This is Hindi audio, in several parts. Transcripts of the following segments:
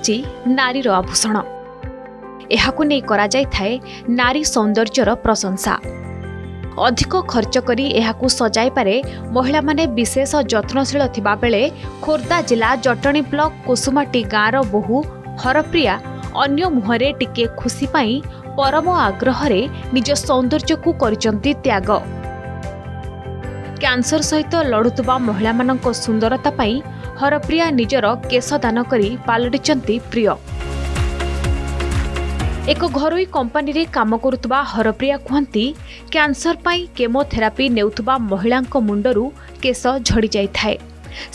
ହେଉଛି ନାରୀର ଆଭୂଷଣ। ଏହାକୁ ନେଇ କରାଯାଇଥାଏ ନାରୀ ସୌନ୍ଦର୍ଯ୍ୟର ପ୍ରଶଂସା। ଅଧିକ ଖର୍ଚ୍ଚ କରି ଏହାକୁ ସଜାଇବାରେ ମହିଳାମାନେ ବିଶେଷ ଯତ୍ନଶୀଳ ଥିବା ବେଳେ ଖୋର୍ଦ୍ଧା ଜିଲ୍ଲା ଜଟଣୀ ବ୍ଲକ କୁସୁମାଟି ଗାଁର ବହୁ ହରପ୍ରିୟା ଅନ୍ୟ ମୁହଁରେ ଟିକିଏ ଖୁସି ପାଇଁ ପରମ ଆଗ୍ରହରେ ନିଜ ସୌନ୍ଦର୍ଯ୍ୟକୁ କରିଛନ୍ତି ତ୍ୟାଗ। କ୍ୟାନ୍ସର ସହିତ ଲଢ଼ୁଥିବା ମହିଳାମାନଙ୍କ ସୁନ୍ଦରତା ପାଇଁ ହରପ୍ରିୟା ନିଜର କେଶଦାନ କରି ପାଲଟିଛନ୍ତି ପ୍ରିୟ। ଏକ ଘରୋଇ କମ୍ପାନୀରେ କାମ କରୁଥିବା ହରପ୍ରିୟା କୁହନ୍ତି, କ୍ୟାନ୍ସର ପାଇଁ କେମୋଥେରାପି ନେଉଥିବା ମହିଳାଙ୍କ ମୁଣ୍ଡରୁ କେଶ ଝଡ଼ିଯାଇଥାଏ।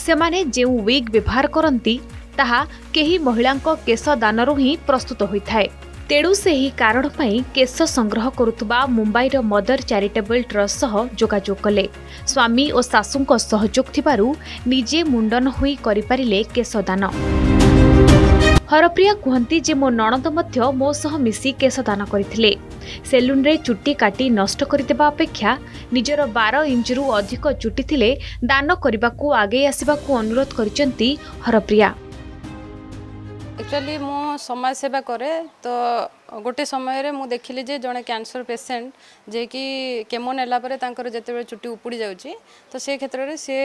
ସେମାନେ ଯେଉଁ ୱିଗ୍ ବ୍ୟବହାର କରନ୍ତି ତାହା କେହି ମହିଳାଙ୍କ କେଶଦାନରୁ ହିଁ ପ୍ରସ୍ତୁତ ହୋଇଥାଏ। ତେଣୁ ସେହି କାରଣ ପାଇଁ କେଶ ସଂଗ୍ରହ କରୁଥିବା ମୁମ୍ବାଇର ମଦର ଚାରିଟେବଲ୍ ଟ୍ରଷ୍ଟ ସହ ଯୋଗାଯୋଗ କଲେ। ସ୍ୱାମୀ ଓ ଶାଶୁଙ୍କ ସହଯୋଗ ଥିବାରୁ ନିଜେ ମୁଣ୍ଡନ ହୋଇ କରିପାରିଲେ କେଶଦାନ। ହରପ୍ରିୟା କୁହନ୍ତି ଯେ ମୋ ନଣନ୍ଦ ମଧ୍ୟ ମୋ ସହ ମିଶି କେଶଦାନ କରିଥିଲେ। ସେଲୁନରେ ଚୁଟି କାଟି ନଷ୍ଟ କରିଦେବା ଅପେକ୍ଷା ନିଜର 12 ଇଞ୍ଚରୁ ଅଧିକ ଚୁଟି ଥିଲେ ଦାନ କରିବାକୁ ଆଗେଇ ଆସିବାକୁ ଅନୁରୋଧ କରିଛନ୍ତି ହରପ୍ରିୟା। एक्चुअली मो समाज सेवा करे तो गोटे समय रे मु देखिली जे जने कैंसर पेशेंट जे कि केमो नेला परे तांकर जतेबे चुट्टी उपुड़ी जाउची तो से क्षेत्र रे से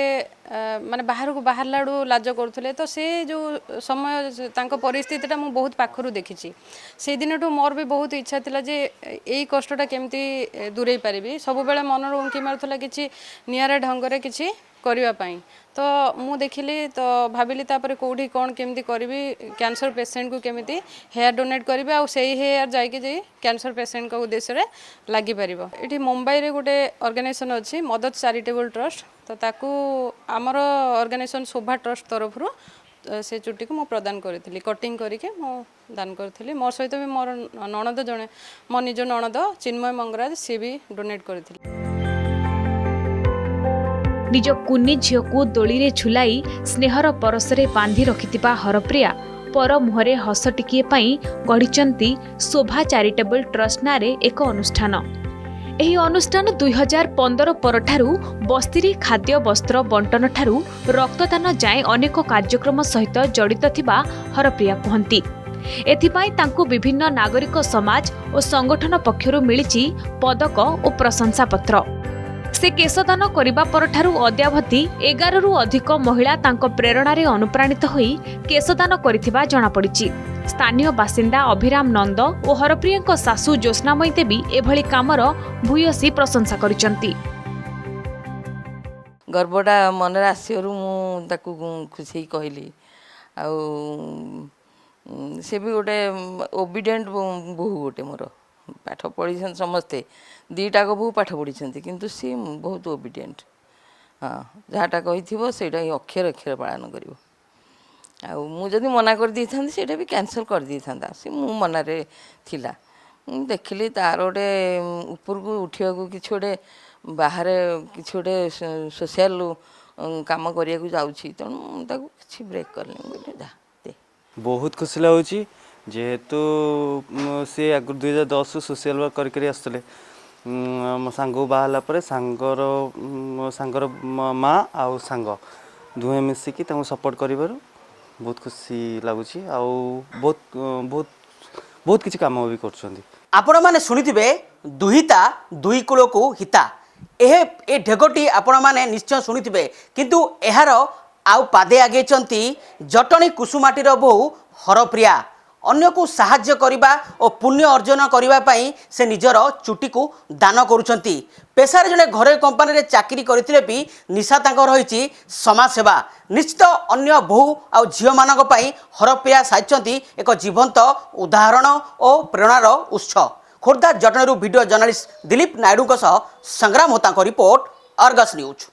माने बाहर को बाहर लाडू लाज करथले तो से जो समय तांको परिस्थितिटा मु बहुत पाखरु देखिची। से दिनटो मोर भी बहुत इच्छा थिला जे एई कष्टटा केमती दूरेई पारिबी। सब बेले मनर उंकी मारथला किछि नियारा ढंग रे किछि करिवा पाई तो मु देखिली तो भाविली तापर कोठी कोन केमती करबी कैंसर पेशेंट को केमती हेयर डोनेट करबी आ सेही हेयर जाय के जे कैंसर पेशेंट का उद्देश्य रे लागि परिबो। एठी मुंबई रे गोटे ऑर्गेनाइजेशन अछि मदर चैरिटेबल ट्रस्ट तो ताकू हमर ऑर्गेनाइजेशन शोभा ट्रस्ट तरफ रु से चुट्टी को मु प्रदान करथिली कटिंग करके मु दान करथिली। मोर सहित भी मोर ननद जने मोर निज ननद चिन्मय मंगराज से भी डोनेट करथिली। निज कुन्नी झियो को दोली रे झुलाई स्नेहर परसरे बांधि रखितिबा हरप्रिया पर मुहरे हस टिकिए पाई गढ़िचंती शोभा चैरिटेबल ट्रस्ट नारे एक अनुष्ठान। एही अनुष्ठान 2015 परठारू बस्तीरे खाद्य वस्त्र बंटन ठारू रक्तदान जाए अनेक कार्यक्रम सहित जड़ित थिबा हरप्रिया कहंती। एथिपाई तांकु विभिन्न नागरिक समाज और संगठन पक्षरू मिलिची पदक और प्रशंसा पत्र। से केशदान करिबा परठारू अद्यावधि 11 रु अधिक महिला तांको प्रेरणारे अनुप्राणित होई केशदान करिथिबा जणा पड़िछि। स्थानीय बासिंदा अभिराम नंद और हरप्रियांको सासू ज्योत्स्नामयी देवी एभली कामर भूयसी प्रशंसा करिसंती। गर्वडा मनर आसीरु मु ताकू खुसी कहिली आ से भी गोटे ओबिडेंट बहु गोटे मोर पाठ पढ़ी समस्ते दीटा को बहु पाठ पढ़ी किंतु सी बहुत ओबिडिएंट। हाँ जहाँटा कही से अक्षर अक्षर पालन कर मुझे मना कर दी था से भी कैंसल कर दी था सी मु मनरे थिला। देखिली तार गोटे ऊपर को उठा कि गोटे बाहर कि गोटे सोशल काम करने को जाऊँगी तेणु कि ब्रेक करें जा बहुत खुशी लगुच जेहेतु सी आग 2010 सोशल वर्क करके आसते मो सांग बाहर सांगर सांगर माँ आउ सांग दुहे मिसिकी सपोर्ट कर बहुत खुशी लगुच बहुत बहुत बहुत किसी कम भी कर शुणिथे दुहिता दुई कूल को हिता ए ढेगटी आपण मैंने निश्चय शुणिथे किंतु यार आउ पादे आगे जटणी कुसुमाटीर बहु हरप्रिया अन्य को साहाय्य करबा और पुण्य अर्जन करबा पई से निजर चुटी को दान करुछंती। पेशार जने घरे कंपनी रे चाकरी करथिले भी निशा तांकर होईची समाज सेवा। निश्चित अन्य बहु आ झियो मानक पई हरप्रिया साहिचंती एक जीवंत उदाहरण और प्रेरणार उत्स। खोर्धा जटणीरू वीडियो जर्नलिस्ट दिलीप नायडू सह संग्राम होता रिपोर्ट आर्गस न्यूज।